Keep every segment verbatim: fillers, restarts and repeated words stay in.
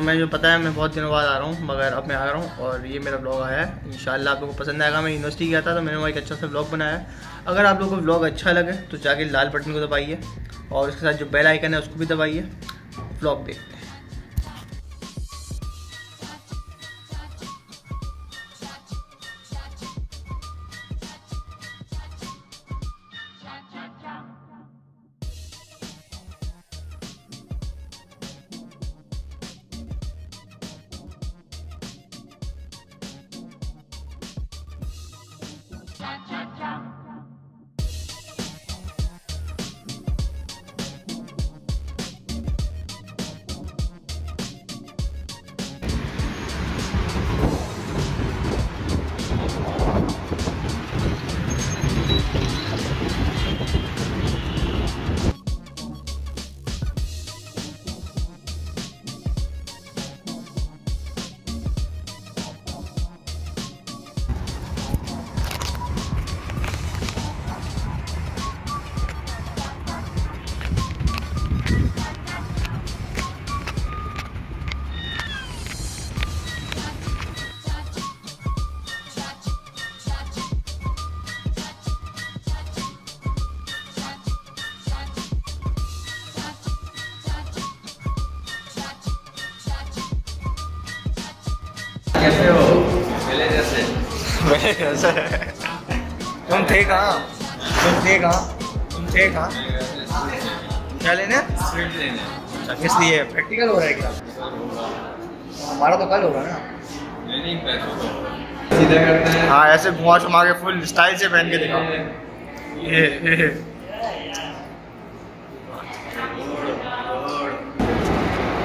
तो मैं जो पता है मैं बहुत दिनों बाद आ रहा हूँ, मगर अब मैं आ रहा हूँ और ये मेरा ब्लॉग आया है। इंशाल्लाह आप लोगों को पसंद आएगा। मैं यूनिवर्सिटी गया था तो मैंने वहाँ एक अच्छा सा ब्लॉग बनाया है। अगर आप लोगों को ब्लॉग अच्छा लगे तो जाके लाल बटन को दबाइए और उसके साथ जो बेल आइकन है उसको भी दबाइए। ब्लॉग देखते हैं। कैसे हो? पहले जैसे पहले जैसे तुम थे कहाँ? तुम थे कहाँ? तुम थे कहाँ? क्या लेने? स्वीट लेने। अच्छा, किस लिए? प्रैक्टिकल हो रहा है क्या? हमारा तो कल होगा ना। नहीं नहीं, पैसों का सीधा करते हैं। हाँ, ऐसे घुमा छुमा के फुल स्टाइल से पहन के दिखाओ। ये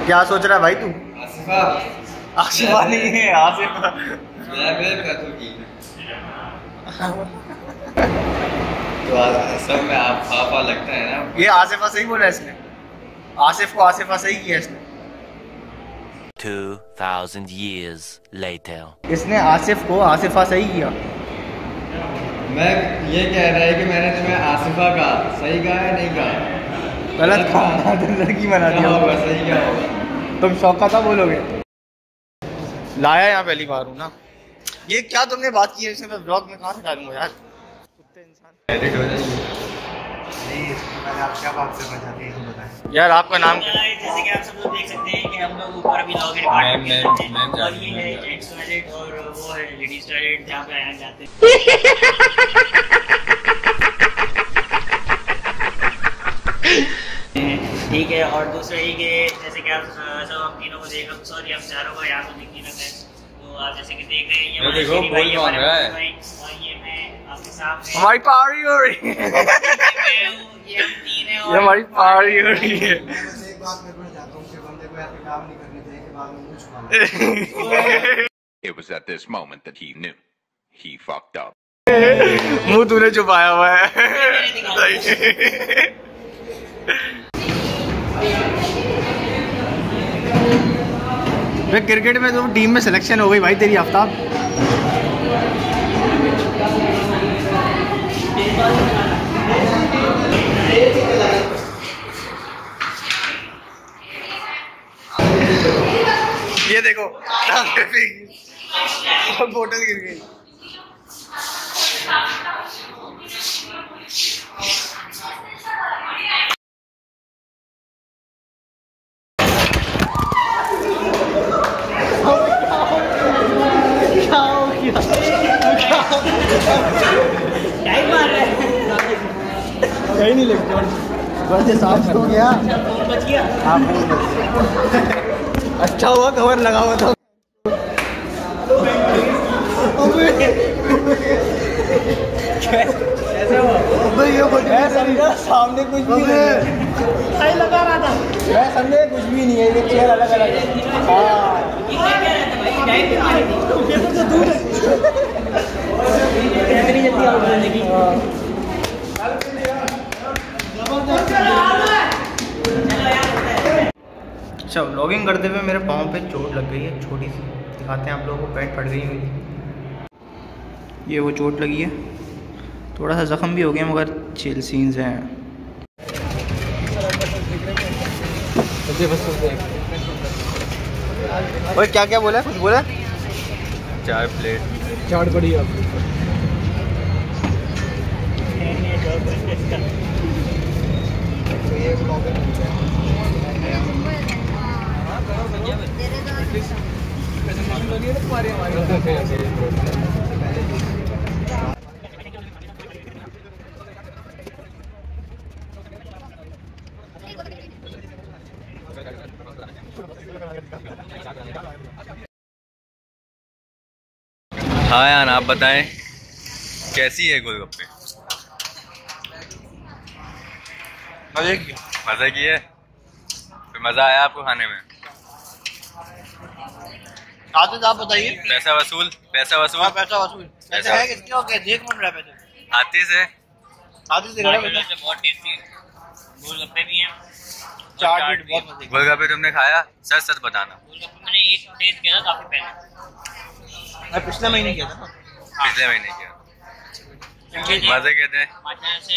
क्या सोच रहा है भाई तू? आशिफा नहीं है, आशिफा तो असल में आप आपा लगता है ना। ये आशिफा सही बोला इसने, आशिफ को आशिफा सही किया इसने। two thousand years later इसने आशिफ को आशिफा सही किया। मैं ये कह रहा है कि मैंने तुम्हें आशिफा कहा, सही कहा है नहीं कहा? गलत कहा, लड़की बना दिया होगा। सही क्या होगा? तुम शौका था बोलोगे। लाया यहाँ पहली बार हूँ ना। ये क्या तुमने बात की है इसमें? मैं ब्लॉग में कहाँ से डालूंगा यार? कुत्ते इंसान एडिट हो जाएगा। आप क्या बात करना चाहते हैं ये बताएं यार। आपका नाम क्या है? जैसे कि आप सब लोग देख सकते हैं कि हम लोग ऊपर अभी लॉग इन पार्ट और ये है जेंट्स टॉयलेट और वो है लेडीज टॉयलेट जहाँ पे आया जाते हैं, ठीक है। और दूसरा ये कि जैसे कि आप सब हम तीनों को देख, सॉरी हम चारों को यहाँ पे तो आप जैसे कि देख रहे हैं ये हमारे भाई हमारे भाई और ये मैं आपके सामने हमारी पारी हो रही है। ये हम तीन हैं और हमारी पारी हो रही है। मैं एक बात करना चाहता हूं कि बंदे को ऐसे काम नहीं करने चाहिए कि बाद में कुछ हो। It was at this moment that he knew he fucked up। मुंह तूने छुपाया हुआ है। मैं क्रिकेट में तो टीम में सिलेक्शन हो गई भाई तेरी। आफ्ताब ये देखो बोतल गिर गई। कहीं नहीं लग हो गया, बच गया। अच्छा हुआ कवर लगा हुआ था। सामने कुछ भी नहीं लगा रहा था मैं। सामने कुछ भी नहीं है, ये चेयर अलग अलग है। अच्छा, व्लॉगिंग करते हुए मेरे पाँव पे चोट लग गई है, छोटी सी दिखाते हैं आप लोगों को। पैंट फट गई हुई, ये वो चोट लगी है। थोड़ा सा जख्म भी हो गया मगर चिल सीन्स हैं। और क्या क्या बोला, कुछ बोला? चार प्लेट चाट बड़ी है। हाँ यार, आप बताएं कैसी है गोलगप्पे? मजे की मजे की है। फिर मजा आया आपको खाने में? आदत आप बताइए। पैसा वसूल पैसा वसूल हाँ, पैसा वसूल पैसा है किसके? ओके, देख मन रहा है पैसे हाथी से हाथी से बहुत टेस्टी गोलगप्पे भी हैं। चाट भी बहुत। गोलगप्पे तुमने खाया? सच सच बताना। गोलगप्पे मैंने एक टेस्ट किया था काफी पहले, पिछले महीने किया था। पिछले महीने किया। मजे कहते हैं। मजे से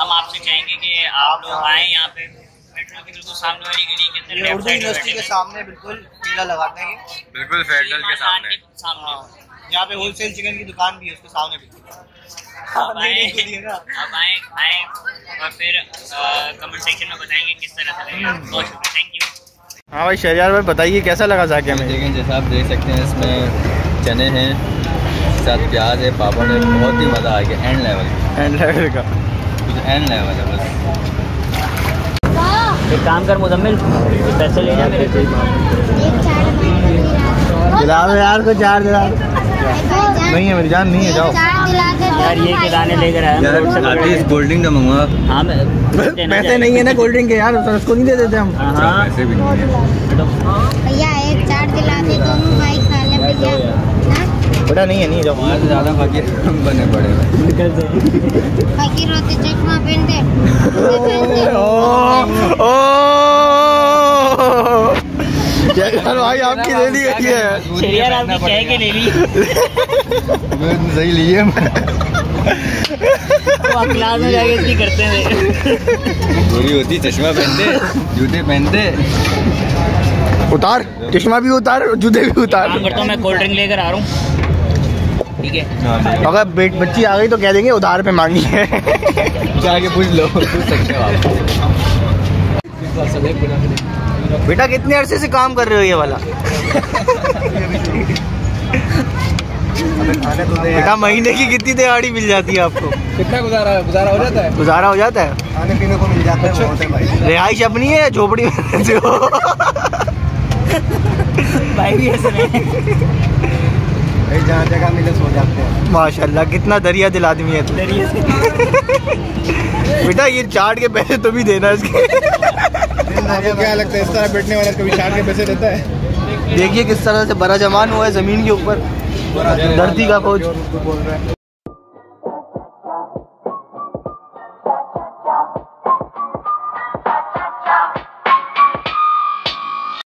हम आपसे चाहेंगे कि आप लोग आए यहाँ पे, मेट्रो के बिल्कुल सामने वाली गली के अंदर, लेफ्ट यूनिवर्सिटी के सामने बिल्कुल ठेला लगाते हैं, बिल्कुल फेडरल के सामने। यहाँ पे होलसेल चिकन की दुकान भी है, उसके सामने बिल्कुल। अब आए, अब आए, आए और फिर कमेंट सेक्शन में बताएंगे किस तरह से लगा। बहुत शुक्रिया, थैंक यू। हाँ भाई शहरियार भाई, बताइए कैसा लगा जाके हमें? लेकिन जैसा आप देख सकते हैं इसमें चने हैं, साथ प्याज है, पापड़ है, बहुत ही मज़ा आ गया। एंड लेवल एंड लेवल का कुछ एंड लेवल है बस। एक काम कर मुजम्मिल, पैसे ले जा मेरे से। यार को चार दिला नहीं है मेरी जान, नहीं है जाओ यार। ये किराने लेकर आया मैं, कोल्ड ड्रिंक का मंगवा। हाँ पैसे नहीं है ना कोल्ड ड्रिंक के यार, उसको नहीं दे देते हम। पैसे भी नहीं है भैया, एक चाट दिला दे दोनों भाई खा ले भैया। बेटा नहीं है, नहीं जाओ, वहाँ से ज़्यादा फकीर हम बने पड़े फकीर होते चश्मा पहन के। भाई आपकी ले ली गई है यार, आपकी कह के ले ली। सही लिए क्लास में जाके इतनी करते हैं। गोरी होती चश्मा पहनते, जूते पहनते। उतार चश्मा भी उतार, जूते भी उतार। मैं कोल्ड ड्रिंक लेकर आ रहा हूँ, ठीक है? अगर बेट बच्ची आ गई तो कह देंगे उधार पे मांगी है। जाके पूछ लो, पूछ सकते हो आप। बेटा कितने अरसे से काम कर रहे हो ये वाला? बेटा महीने की कितनी दिहाड़ी मिल जाती है आपको? कितना गुजारा गुजारा हो जाता है? गुजारा हो जाता है, खाने पीने को मिल जाता है। रिहाइश अपनी है झोपड़ी में रहते हो? भाई भी ऐसे नहीं, जहाँ जगह मिले सो जाते हैं। माशाल्लाह कितना दरिया दिल आदमी है तू। बेटा ये चाट के पैसे तो भी देना इसके। आपको क्या लगता है इस तरह बैठने वाला कभी चाट के पैसे देता है? देखिए किस तरह से बड़ा जवान हुआ है जमीन के ऊपर, धरती का खोज।